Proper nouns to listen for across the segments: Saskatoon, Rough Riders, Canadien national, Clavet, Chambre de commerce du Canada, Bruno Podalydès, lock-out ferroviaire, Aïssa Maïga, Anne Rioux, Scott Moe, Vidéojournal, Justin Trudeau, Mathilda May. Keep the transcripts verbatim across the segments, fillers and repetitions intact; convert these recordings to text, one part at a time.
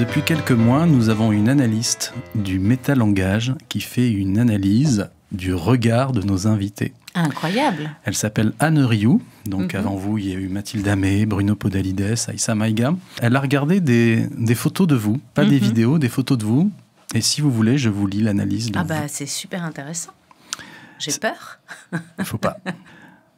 Depuis quelques mois, nous avons une analyste du métalangage qui fait une analyse du regard de nos invités. Incroyable. Elle s'appelle Anne Rioux. Donc mm-hmm. avant vous, il y a eu Mathilda May, Bruno Podalydès, Aïssa Maïga. Elle a regardé des, des photos de vous, pas mm-hmm. des vidéos, des photos de vous. Et si vous voulez, je vous lis l'analyse. Ah bah c'est super intéressant. J'ai peur. Faut pas.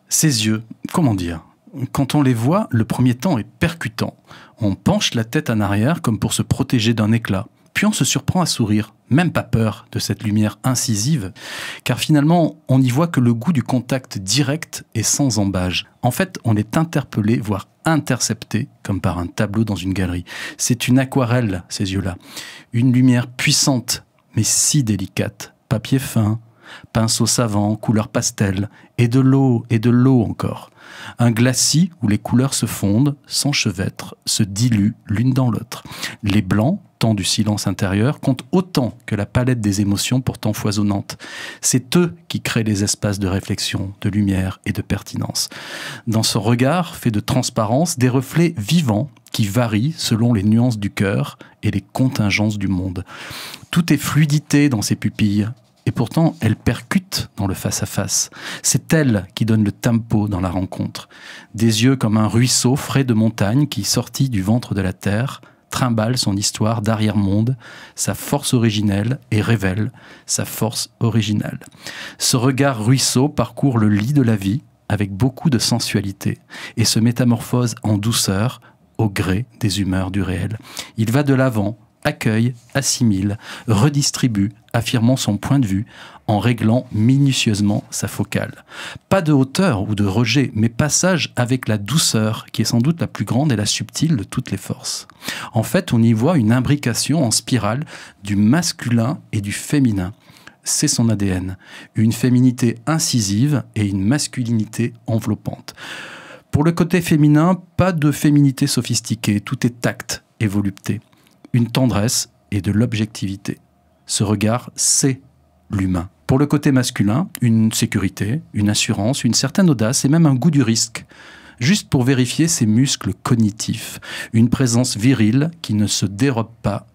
Ses yeux, comment dire? Quand on les voit, le premier temps est percutant. On penche la tête en arrière comme pour se protéger d'un éclat. Puis on se surprend à sourire, même pas peur de cette lumière incisive, car finalement, on n'y voit que le goût du contact direct et sans embâge. En fait, on est interpellé, voire intercepté, comme par un tableau dans une galerie. C'est une aquarelle, ces yeux-là. Une lumière puissante, mais si délicate. Papier fin, pinceau savant, couleur pastel, et de l'eau, et de l'eau encore. Un glacis où les couleurs se fondent, s'enchevêtrent, se diluent l'une dans l'autre. Les blancs, temps du silence intérieur, comptent autant que la palette des émotions pourtant foisonnantes. C'est eux qui créent les espaces de réflexion, de lumière et de pertinence. Dans ce regard fait de transparence, des reflets vivants qui varient selon les nuances du cœur et les contingences du monde. Tout est fluidité dans ces pupilles. Et pourtant, elle percute dans le face-à-face. C'est elle qui donne le tempo dans la rencontre. Des yeux comme un ruisseau frais de montagne qui, sorti du ventre de la terre, trimballe son histoire d'arrière-monde, sa force originelle et révèle sa force originale. Ce regard ruisseau parcourt le lit de la vie avec beaucoup de sensualité et se métamorphose en douceur au gré des humeurs du réel. Il va de l'avant, accueille, assimile, redistribue, affirmant son point de vue en réglant minutieusement sa focale. Pas de hauteur ou de rejet, mais passage avec la douceur qui est sans doute la plus grande et la subtile de toutes les forces. En fait, on y voit une imbrication en spirale du masculin et du féminin. C'est son A D N, une féminité incisive et une masculinité enveloppante. Pour le côté féminin, pas de féminité sophistiquée, tout est tact et volupté. Une tendresse et de l'objectivité. Ce regard, c'est l'humain. Pour le côté masculin, une sécurité, une assurance, une certaine audace et même un goût du risque. Juste pour vérifier ses muscles cognitifs. Une présence virile qui ne se dérobe pas,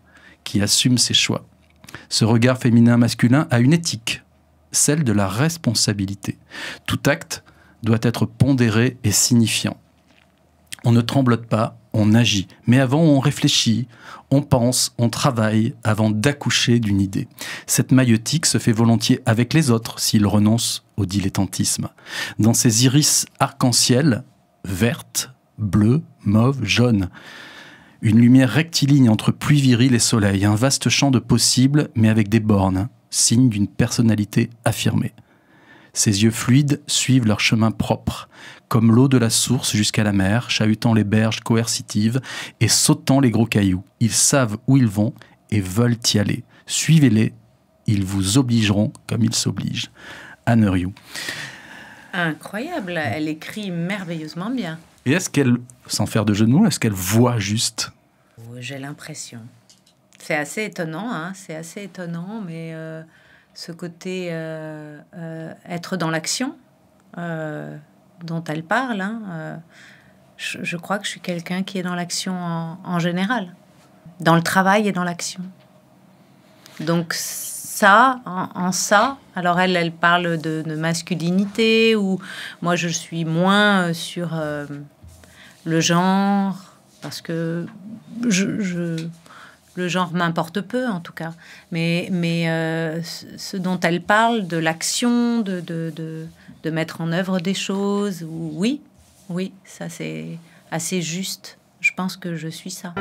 qui assume ses choix. Ce regard féminin-masculin a une éthique, celle de la responsabilité. Tout acte doit être pondéré et signifiant. On ne tremblote pas, on agit. Mais avant, on réfléchit, on pense, on travaille avant d'accoucher d'une idée. Cette maïeutique se fait volontiers avec les autres s'ils renoncent au dilettantisme. Dans ces iris arc-en-ciel, vertes, bleues, mauves, jaunes, une lumière rectiligne entre pluie virile et soleil, un vaste champ de possibles, mais avec des bornes, signe d'une personnalité affirmée. Ses yeux fluides suivent leur chemin propre, comme l'eau de la source jusqu'à la mer, chahutant les berges coercitives et sautant les gros cailloux. Ils savent où ils vont et veulent y aller. Suivez-les, ils vous obligeront comme ils s'obligent. Anne Rioux. Incroyable, elle écrit merveilleusement bien. Et est-ce qu'elle, sans faire de jeu de mots, est-ce qu'elle voit juste? Oh, j'ai l'impression. C'est assez étonnant, hein, c'est assez étonnant, mais... Euh... ce côté euh, euh, être dans l'action euh, dont elle parle, hein, euh, je, je crois que je suis quelqu'un qui est dans l'action en, en général, dans le travail et dans l'action. Donc ça, en, en ça, alors elle, elle parle de, de masculinité, ou moi je suis moins sur euh, le genre, parce que je... je le genre m'importe peu, en tout cas. Mais, mais euh, ce dont elle parle, de l'action, de, de, de, de mettre en œuvre des choses, oui, oui, ça c'est assez juste. Je pense que je suis ça.